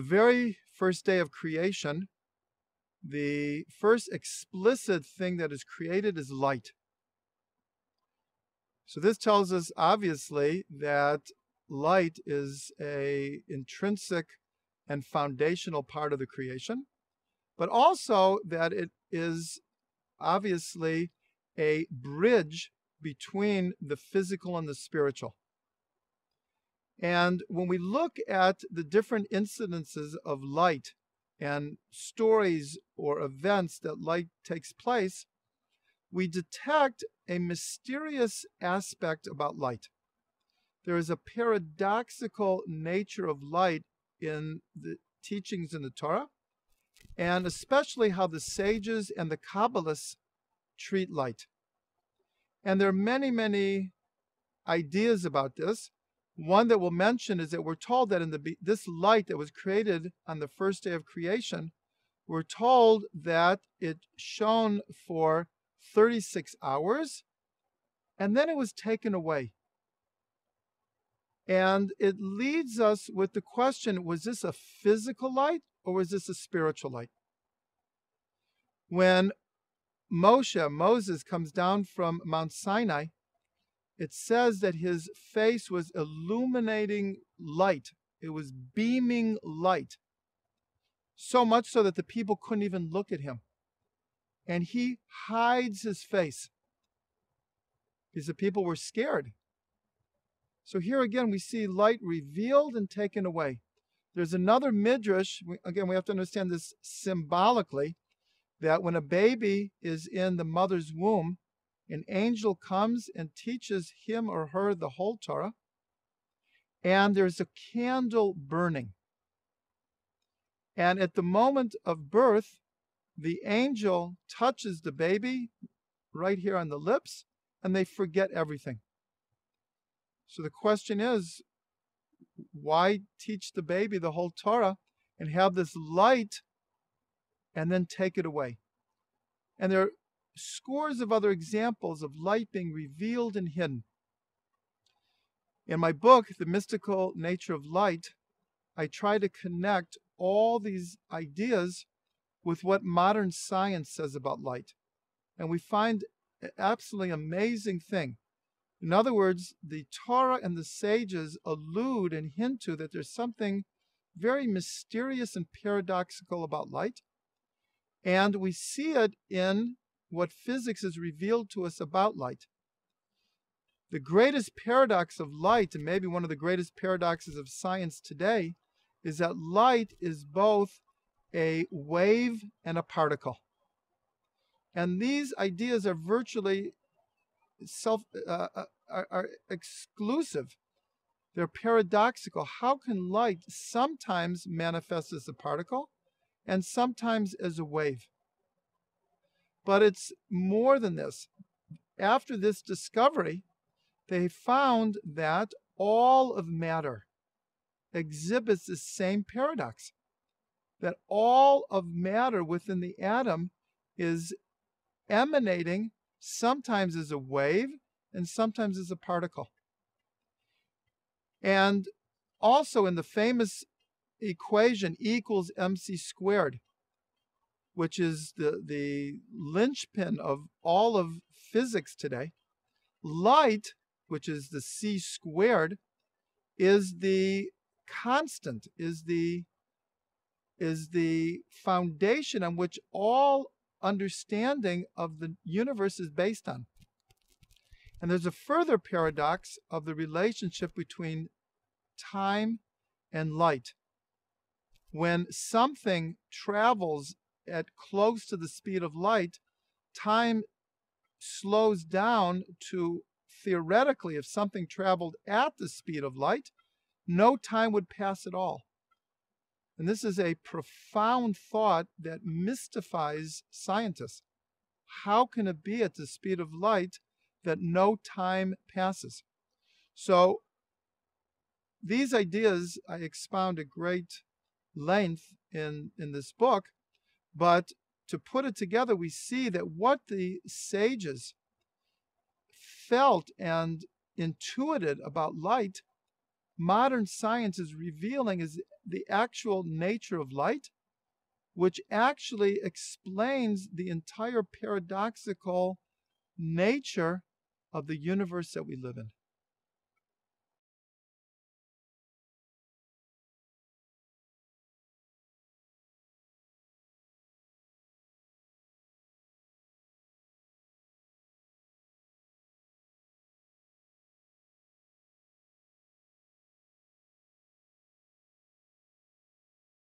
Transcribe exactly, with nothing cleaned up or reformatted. the very first day of creation, the first explicit thing that is created is light. So this tells us, obviously, that light is an intrinsic and foundational part of the creation, but also that it is obviously a bridge between the physical and the spiritual. And when we look at the different incidences of light and stories or events that light takes place, we detect a mysterious aspect about light. There is a paradoxical nature of light in the teachings in the Torah, and especially how the sages and the Kabbalists treat light. And there are many, many ideas about this. One that we'll mention is that we're told that in the this light that was created on the first day of creation, we're told that it shone for thirty-six hours, and then it was taken away. And it leads us with the question, was this a physical light or was this a spiritual light? When Moshe, Moses, comes down from Mount Sinai, it says that his face was illuminating light. It was beaming light, so much so that the people couldn't even look at him. And he hides his face because the people were scared. So here again, we see light revealed and taken away. There's another Midrash. We, again, we have to understand this symbolically, that when a baby is in the mother's womb, an angel comes and teaches him or her the whole Torah, and there's a candle burning. And at the moment of birth, the angel touches the baby right here on the lips, and they forget everything. So the question is, why teach the baby the whole Torah and have this light and then take it away? And there are scores of other examples of light being revealed and hidden. In my book, The Mystical Nature of Light, I try to connect all these ideas with what modern science says about light. And we find an absolutely amazing thing. In other words, the Torah and the sages allude and hint to that there's something very mysterious and paradoxical about light. And we see it in what physics has revealed to us about light. The greatest paradox of light, and maybe one of the greatest paradoxes of science today, is that light is both a wave and a particle. And these ideas are virtually self, uh, are, are exclusive. They're paradoxical. How can light sometimes manifest as a particle and sometimes as a wave? But it's more than this. After this discovery, they found that all of matter exhibits the same paradox, that all of matter within the atom is emanating sometimes as a wave and sometimes as a particle. And also in the famous equation E equals mc squared, which is the, the linchpin of all of physics today, light, which is the c squared, is the constant, is the, is the foundation on which all understanding of the universe is based on. And there's a further paradox of the relationship between time and light. When something travels at close to the speed of light, time slows down to, theoretically, if something traveled at the speed of light, no time would pass at all. And this is a profound thought that mystifies scientists. How can it be at the speed of light that no time passes? So these ideas I expound at great length in, in this book. But to put it together, we see that what the sages felt and intuited about light, modern science is revealing is the actual nature of light, which actually explains the entire paradoxical nature of the universe that we live in.